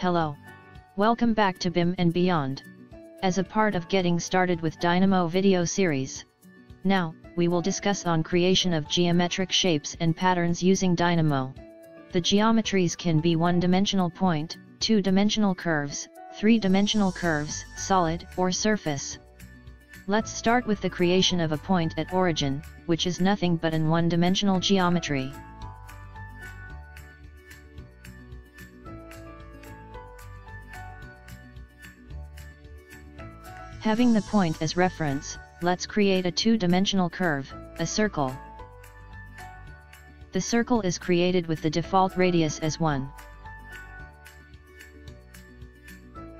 Hello. Welcome back to BIM and Beyond. As a part of getting started with Dynamo video series. Now, we will discuss on creation of geometric shapes and patterns using Dynamo. The geometries can be one-dimensional point, two-dimensional curves, three-dimensional curves, solid, or surface. Let's start with the creation of a point at origin, which is nothing but an one-dimensional geometry. Having the point as reference, let's create a two-dimensional curve, a circle. The circle is created with the default radius as 1.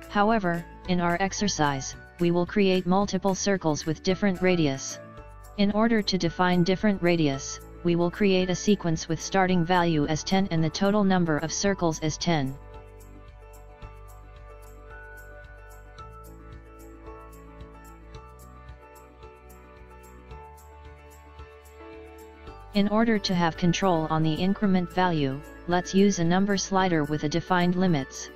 However, in our exercise, we will create multiple circles with different radius. In order to define different radius, we will create a sequence with starting value as 10 and the total number of circles as 10. In order to have control on the increment value, let's use a number slider with a defined limits.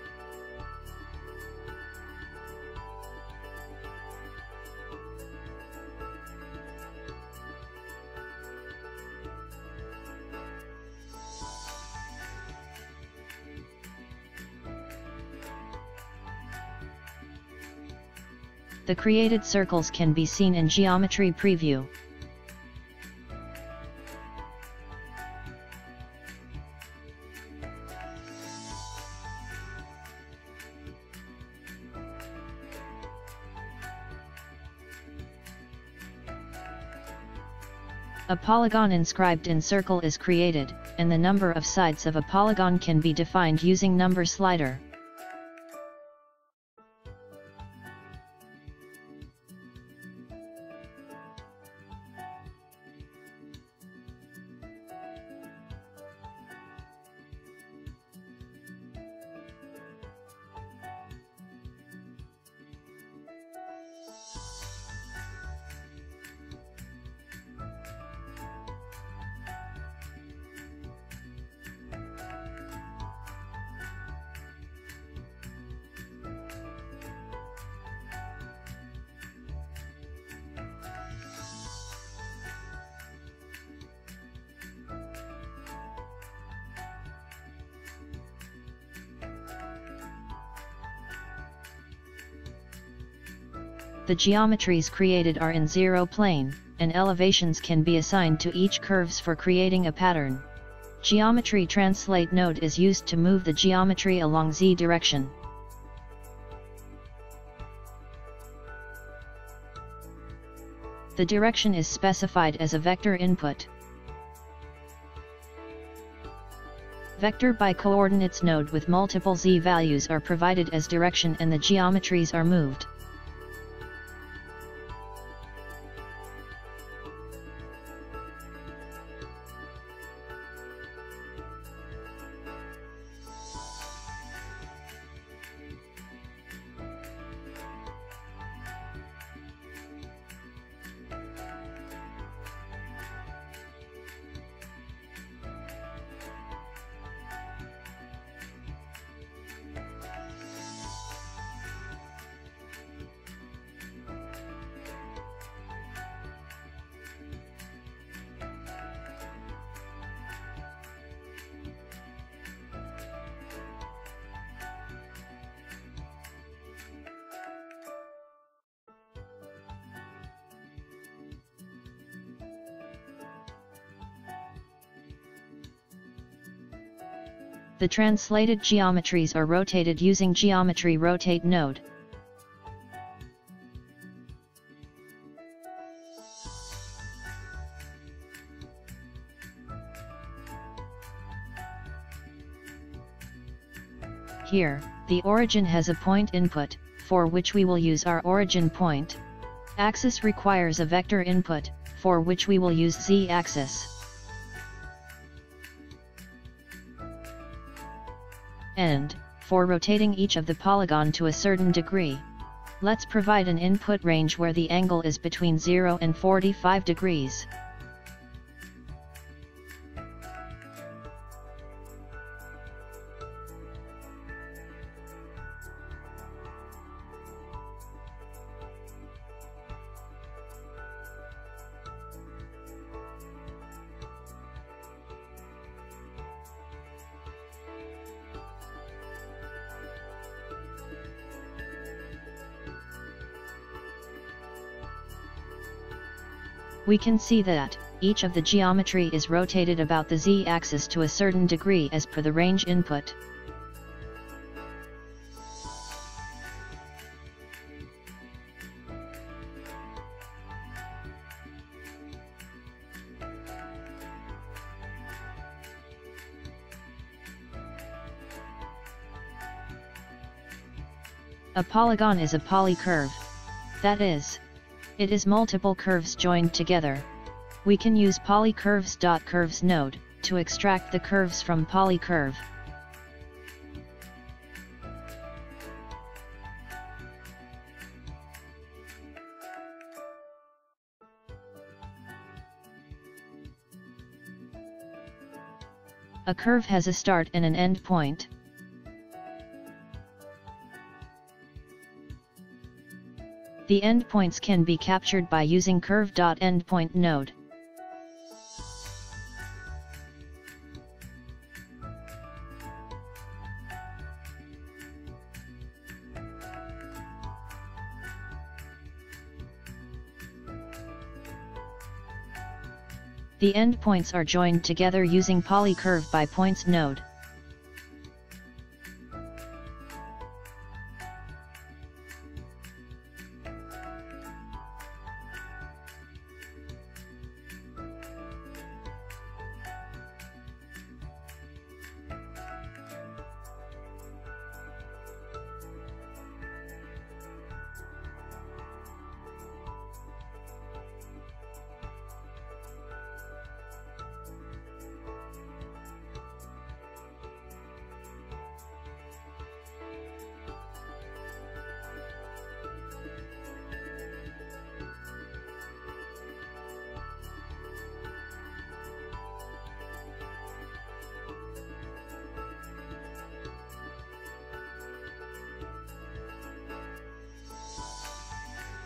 The created circles can be seen in geometry preview. A polygon inscribed in circle is created, and the number of sides of a polygon can be defined using number slider. The geometries created are in zero plane, and elevations can be assigned to each curves for creating a pattern. Geometry translate node is used to move the geometry along Z direction. The direction is specified as a vector input. Vector by coordinates node with multiple Z values are provided as direction and the geometries are moved. The translated geometries are rotated using geometry rotate node. Here, the origin has a point input, for which we will use our origin point. Axis requires a vector input, for which we will use z-axis. And, for rotating each of the polygon to a certain degree, let's provide an input range where the angle is between 0 and 45 degrees. we can see that each of the geometry is rotated about the z-axis to a certain degree as per the range input. A polygon is a polycurve. That is, it is multiple curves joined together. We can use Polycurves.Curves node to extract the curves from PolyCurve. A curve has a start and an end point. The endpoints can be captured by using Curve.Endpoint node. The endpoints are joined together using PolyCurve.ByPoints node.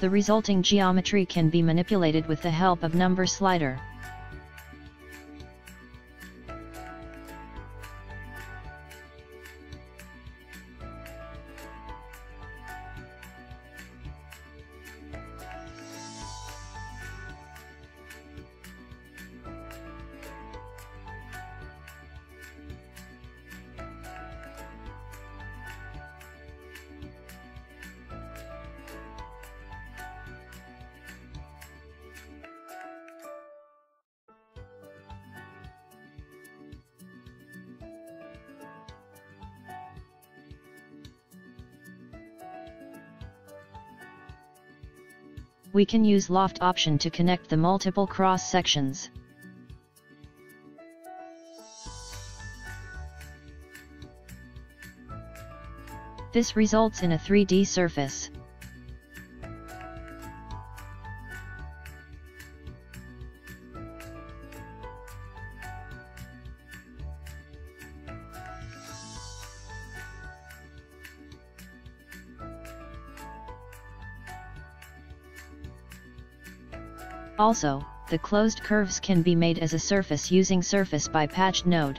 The resulting geometry can be manipulated with the help of number slider. We can use loft option to connect the multiple cross sections. This results in a 3D surface. Also, the closed curves can be made as a surface using Surface by Patch node.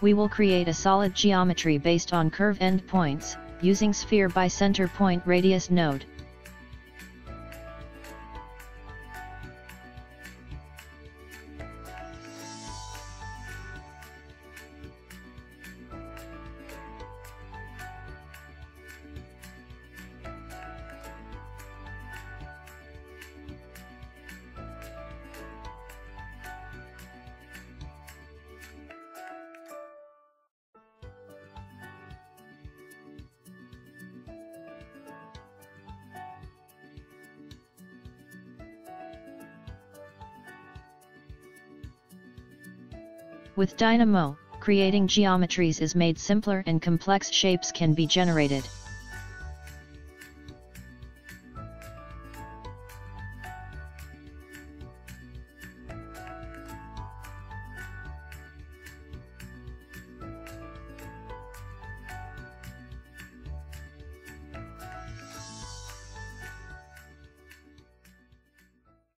We will create a solid geometry based on curve endpoints, using sphere by center point radius node. With Dynamo, creating geometries is made simpler and complex shapes can be generated.